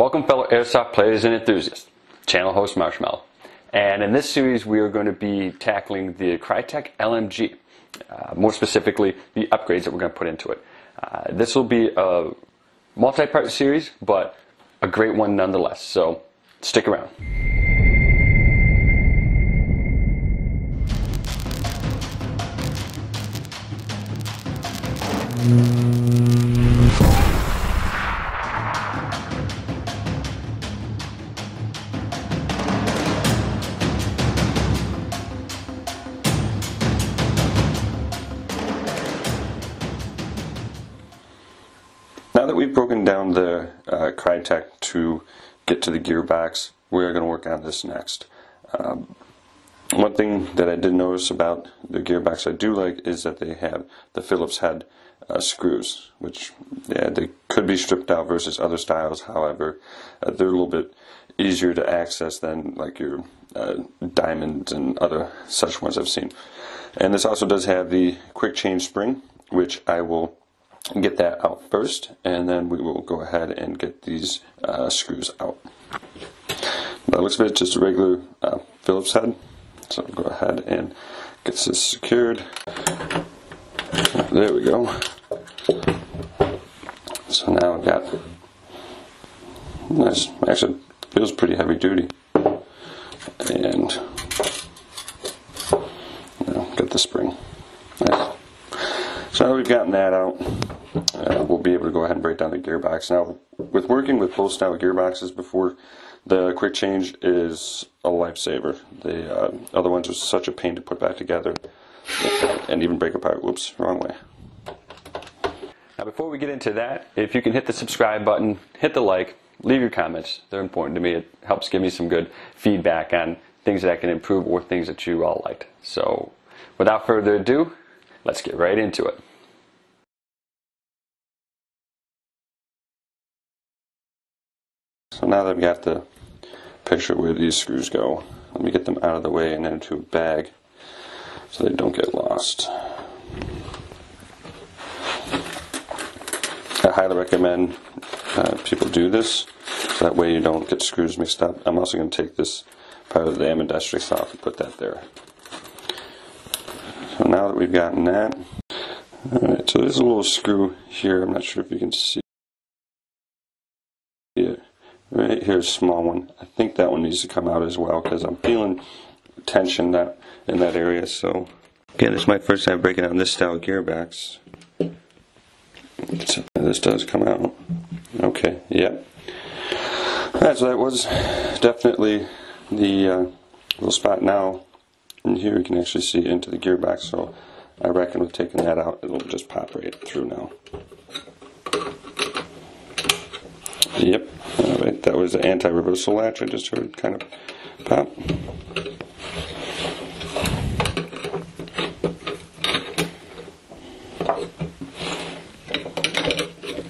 Welcome fellow airsoft players and enthusiasts, channel host Marshmallow. And in this series we are going to be tackling the Krytac LMG, more specifically the upgrades that we're going to put into it. This will be a multi-part series, but a great one nonetheless, so stick around. Now that we've broken down the Krytac to get to the gearbox, we're going to work on this next. One thing that I did notice about the gearbox I do like is that they have the Phillips head screws, which they could be stripped out versus other styles. However, they're a little bit easier to access than like your diamonds and other such ones I've seen. And this also does have the quick change spring, which I will get that out first, and then we will go ahead and get these screws out. By the looks of it, just a regular Phillips head. So I'll go ahead and get this secured. There we go. So now I've got nice, actually feels pretty heavy duty. And now get the spring. Nice. So now we've gotten that out, we'll be able to go ahead and break down the gearbox. Now, with working with both style gearboxes before, the quick change is a lifesaver. The other ones are such a pain to put back together and even break apart. Whoops, wrong way. Now before we get into that, if you can hit the subscribe button, hit the like, leave your comments. They're important to me. It helps give me some good feedback on things that I can improve or things that you all liked. So without further ado, let's get right into it. So now that I've got the picture where these screws go, let me get them out of the way and into a bag so they don't get lost. I highly recommend people do this, so that way you don't get screws mixed up. I'm also going to take this part of the Am Industries off and put that there. So now that we've gotten that, alright, so there's a little screw here, I'm not sure if you can see it. Right here is a small one. I think that one needs to come out as well because I'm feeling tension in that area. So again, it's my first time breaking down this style gearbox. So this does come out. Okay, yep. Alright, so that was definitely the little spot now. And here you can actually see into the gearbox, so I reckon with taking that out, it'll just pop right through now. Yep, all right, that was the anti-reversal latch I just heard kind of pop.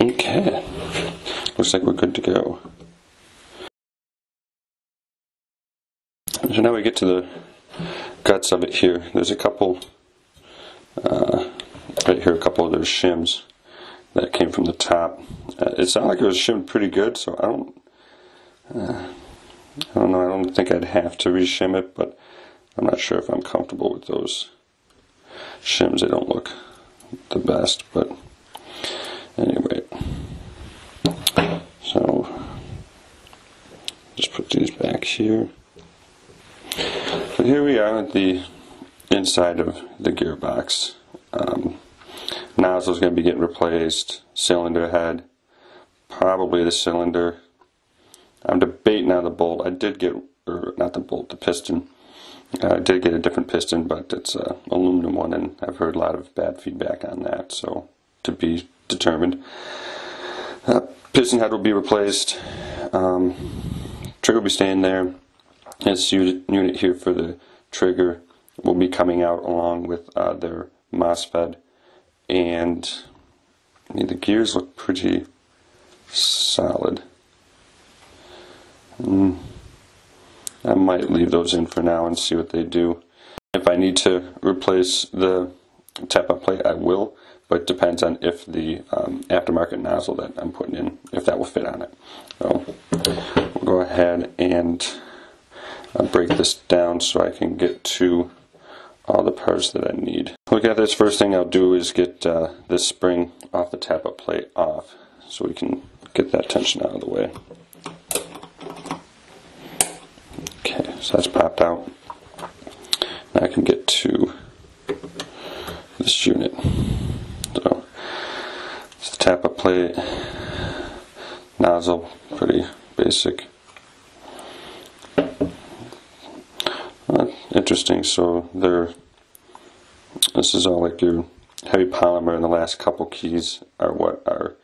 Okay, looks like we're good to go. So now we get to the guts of it here. There's a couple right here, a couple of those shims that came from the top. It sounded like it was shimmed pretty good, so I don't know, I don't think I'd have to re-shim it, but I'm not sure if I'm comfortable with those shims. They don't look the best, but anyway. So just put these back here. So here we are at the inside of the gearbox. Nozzle is going to be getting replaced, cylinder head, probably the cylinder. I'm debating on the bolt. I did get, or not the bolt, the piston. I did get a different piston, but it's an aluminum one, and I've heard a lot of bad feedback on that, so to be determined. Piston head will be replaced. Trigger will be staying there. This unit here for the trigger will be coming out along with their MOSFET, and I mean, the gears look pretty solid. I might leave those in for now and see what they do. If I need to replace the tap-up plate, I will, but it depends on if the aftermarket nozzle that I'm putting in, if that will fit on it. So and break this down so I can get to all the parts that I need. Look at this, first thing I'll do is get this spring off the tap-up plate off so we can get that tension out of the way. Okay, so that's popped out. Now I can get to this unit. So it's the tap-up plate, nozzle, pretty basic. Interesting, so this is all like your heavy polymer, and the last couple keys are what are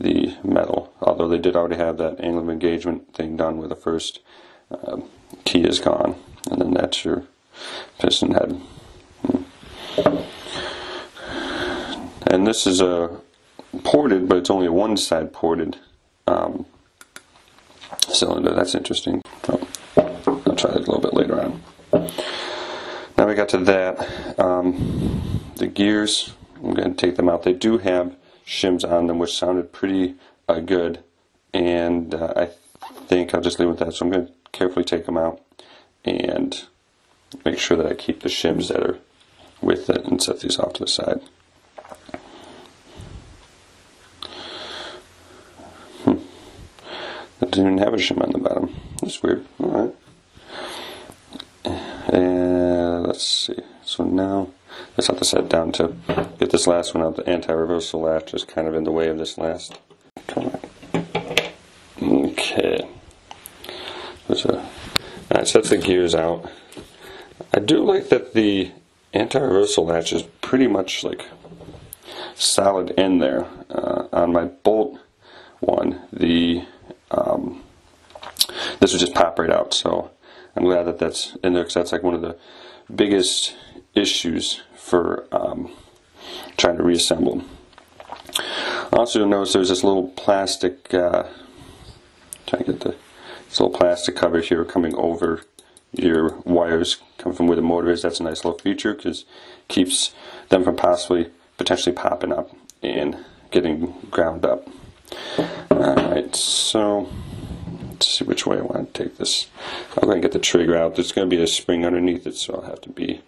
the metal, although they did already have that angle of engagement thing done where the first key is gone, and then that's your piston head. And this is ported, but it's only one side ported cylinder. That's interesting. Oh, I'll try that a little bit later on. Now we got to that. The gears, I'm going to take them out. They do have shims on them, which sounded pretty good, and I think I'll just leave it with that. So I'm going to carefully take them out and make sure that I keep the shims that are with it, and set these off to the side. That doesn't even have a shim on the bottom. That's weird. Alright. And let's see. So now let's have to set down to get this last one out. The anti-reversal latch is kind of in the way of this last. Okay. Alright, sets the gears out. I do like that the anti-reversal latch is pretty much like solid in there. On my bolt one, this would just pop right out, so I'm glad that that's in there, because that's like one of the biggest issues for trying to reassemble. Also, you'll notice there's this little plastic trying to get this little plastic cover here coming over your wires, come from where the motor is. That's a nice little feature because it keeps them from potentially popping up and getting ground up. Alright, so let's see which way I want to take this. I'm going to get the trigger out. There's going to be a spring underneath it, so I'll have to be...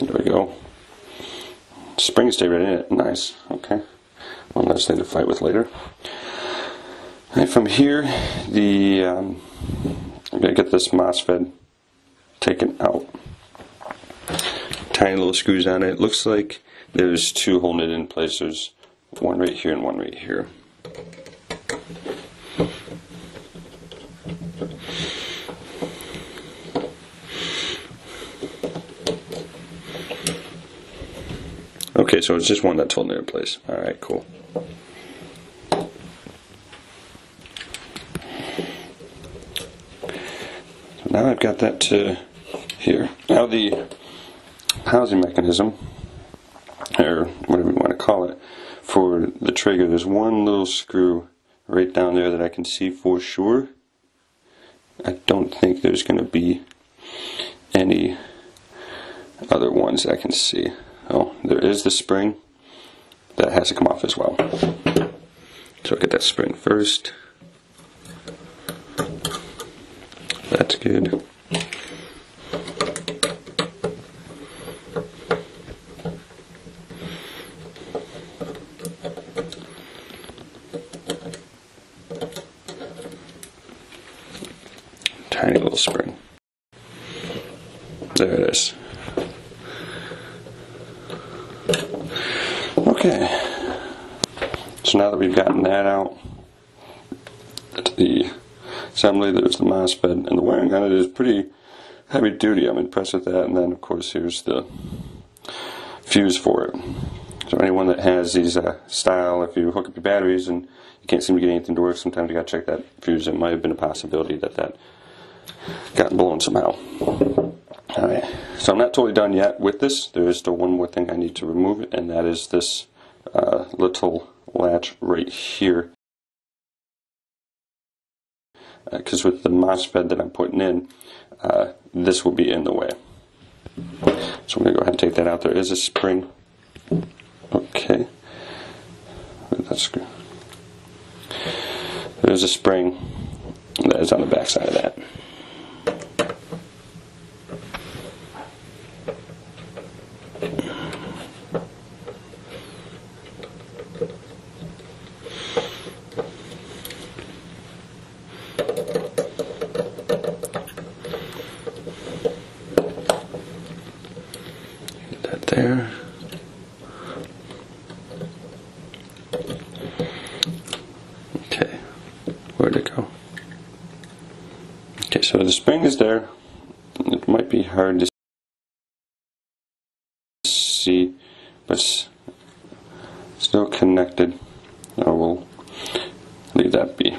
There we go. Springs stay right in it. Nice. Okay. One less thing to fight with later. And from here, I'm going to get this MOSFET taken out. Tiny little screws on it. It looks like there's two holding it in place. There's one right here and one right here. Okay, so it's just one that's holding it in place. Alright, cool. So now I've got that to here. Now the housing mechanism, or whatever you want to call it, for the trigger, there's one little screw right down there that I can see for sure. I don't think there's going to be any other ones that I can see. Oh, there is the spring that has to come off as well. So I'll get that spring first. That's good. Tiny little spring. There it is. Okay. So now that we've gotten that out, to the assembly, there's the MOSFET, and the wiring on it is pretty heavy duty. I'm impressed with that. And then, of course, here's the fuse for it. So anyone that has these style, if you hook up your batteries and you can't seem to get anything to work, sometimes you got to check that fuse. It might have been a possibility that got blown somehow. Alright, so I'm not totally done yet with this. There is still one more thing I need to remove, and that is this little latch right here. Because with the MOSFET that I'm putting in, this will be in the way. So I'm going to go ahead and take that out. There is a spring. Okay. Where'd that screw? There's a spring that is on the back side of that. Get that there. Okay, where'd it go? Okay, so the spring is there. It might be hard to see, but it's still connected. I will leave that be.